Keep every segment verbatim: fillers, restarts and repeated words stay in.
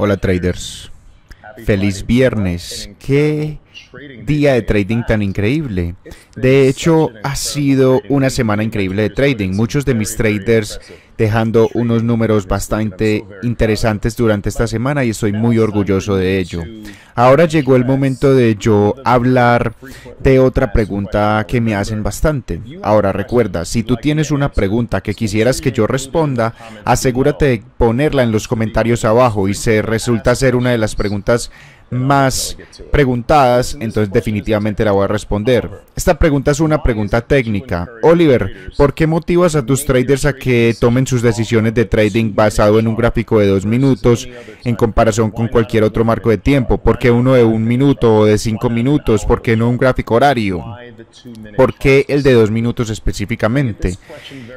Hola traders, feliz viernes, qué día de trading tan increíble. De hecho, ha sido una semana increíble de trading, muchos de mis traders dejando unos números bastante interesantes durante esta semana y estoy muy orgulloso de ello. Ahora llegó el momento de yo hablar de otra pregunta que me hacen bastante. Ahora recuerda, si tú tienes una pregunta que quisieras que yo responda, asegúrate de ponerla en los comentarios abajo y se resulta ser una de las preguntas más preguntadas, entonces definitivamente la voy a responder. Esta pregunta es una pregunta técnica. Oliver, ¿por qué motivas a tus traders a que tomen sus decisiones de trading basado en un gráfico de dos minutos en comparación con cualquier otro marco de tiempo? ¿Por qué uno de un minuto o de cinco minutos? ¿Por qué no un gráfico horario? ¿Por qué el de dos minutos específicamente?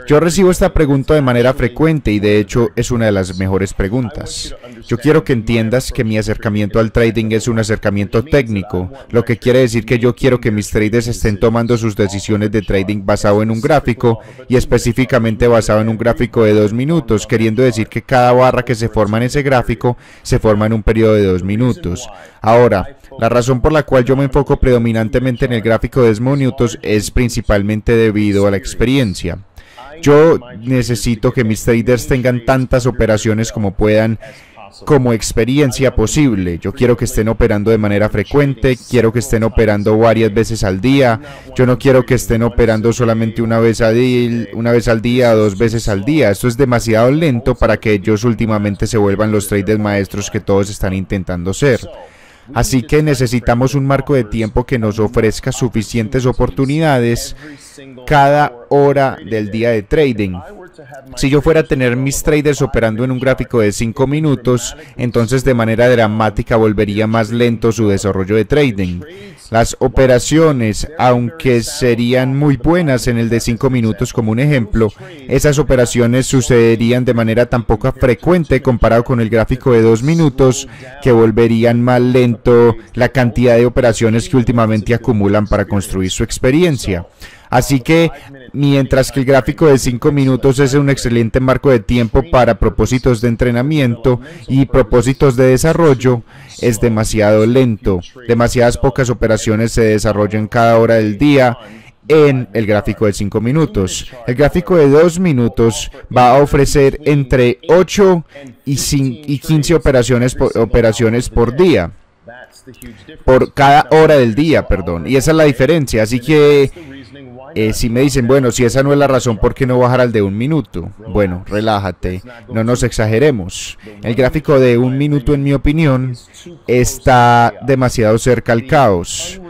Yo recibo esta pregunta de manera frecuente y de hecho es una de las mejores preguntas. Yo quiero que entiendas que mi acercamiento al trading es un acercamiento técnico, lo que quiere decir que yo quiero que mis traders estén tomando sus decisiones de trading basado en un gráfico y específicamente basado en un gráfico de dos minutos, queriendo decir que cada barra que se forma en ese gráfico se forma en un periodo de dos minutos. Ahora, la razón por la cual yo me enfoco predominantemente en el gráfico de dos minutos es principalmente debido a la experiencia. Yo necesito que mis traders tengan tantas operaciones como puedan como experiencia posible. Yo quiero que estén operando de manera frecuente, quiero que estén operando varias veces al día, yo no quiero que estén operando solamente una vez al día, una vez al día, dos veces al día. Esto es demasiado lento para que ellos últimamente se vuelvan los traders maestros que todos están intentando ser. Así que necesitamos un marco de tiempo que nos ofrezca suficientes oportunidades cada hora del día de trading. Si yo fuera a tener mis traders operando en un gráfico de cinco minutos, entonces de manera dramática volvería más lento su desarrollo de trading. Las operaciones, aunque serían muy buenas en el de cinco minutos como un ejemplo, esas operaciones sucederían de manera tan poco frecuente comparado con el gráfico de dos minutos que volverían más lento la cantidad de operaciones que últimamente acumulan para construir su experiencia. Así que, mientras que el gráfico de cinco minutos es un excelente marco de tiempo para propósitos de entrenamiento y propósitos de desarrollo, es demasiado lento. Demasiadas pocas operaciones se desarrollan cada hora del día en el gráfico de cinco minutos. El gráfico de dos minutos va a ofrecer entre ocho y quince operaciones por, operaciones por día. Por cada hora del día, perdón. Y esa es la diferencia. Así que Eh, si me dicen, bueno, si esa no es la razón, ¿por qué no bajar al de un minuto? Bueno, relájate, no nos exageremos. El gráfico de un minuto, en mi opinión, está demasiado cerca al caos.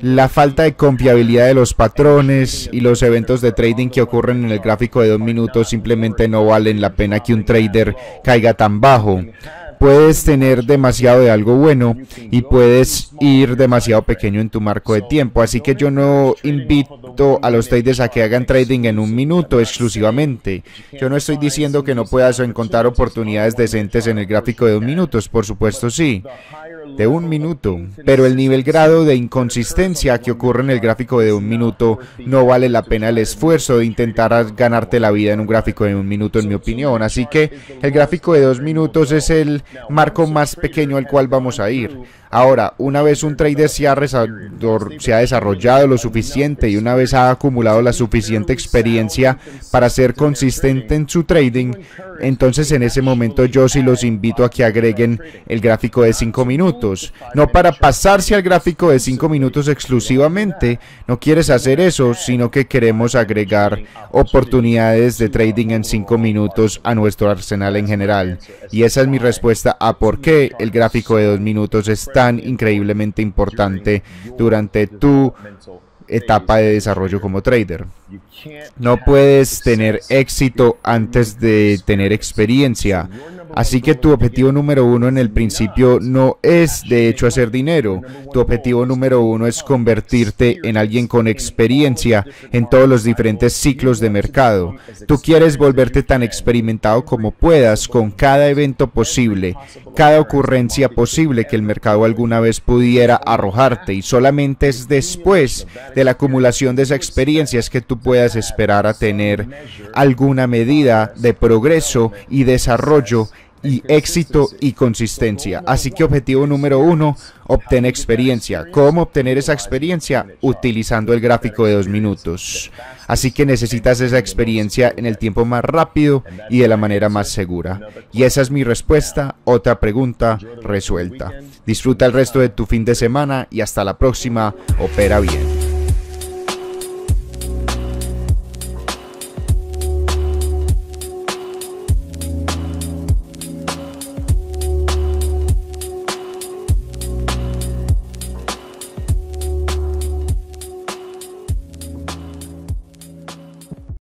La falta de confiabilidad de los patrones y los eventos de trading que ocurren en el gráfico de dos minutos simplemente no valen la pena que un trader caiga tan bajo. Puedes tener demasiado de algo bueno y puedes ir demasiado pequeño en tu marco de tiempo. Así que yo no invito a los traders a que hagan trading en un minuto exclusivamente. Yo no estoy diciendo que no puedas encontrar oportunidades decentes en el gráfico de dos minutos, por supuesto sí, de un minuto. Pero el nivel grado de inconsistencia que ocurre en el gráfico de un minuto no vale la pena el esfuerzo de intentar ganarte la vida en un gráfico de un minuto, en mi opinión. Así que el gráfico de dos minutos es el marco más pequeño al cual vamos a ir. Ahora, una vez un trader se ha, se ha desarrollado lo suficiente y una vez ha acumulado la suficiente experiencia para ser consistente en su trading, entonces en ese momento yo sí los invito a que agreguen el gráfico de cinco minutos. No para pasarse al gráfico de cinco minutos exclusivamente, no quieres hacer eso, sino que queremos agregar oportunidades de trading en cinco minutos a nuestro arsenal en general. Y esa es mi respuesta a por qué el gráfico de dos minutos está tan increíblemente importante durante tu etapa de desarrollo como trader. No puedes tener éxito antes de tener experiencia. Así que tu objetivo número uno en el principio no es de hecho hacer dinero. Tu objetivo número uno es convertirte en alguien con experiencia en todos los diferentes ciclos de mercado. Tú quieres volverte tan experimentado como puedas con cada evento posible, cada ocurrencia posible que el mercado alguna vez pudiera arrojarte, y solamente es después de la acumulación de esa experiencia es que tú puedas esperar a tener alguna medida de progreso y desarrollo y éxito y consistencia. Así que objetivo número uno, obtén experiencia. ¿Cómo obtener esa experiencia? Utilizando el gráfico de dos minutos. Así que necesitas esa experiencia en el tiempo más rápido y de la manera más segura. Y esa es mi respuesta. Otra pregunta resuelta. Disfruta el resto de tu fin de semana y hasta la próxima. Opera bien.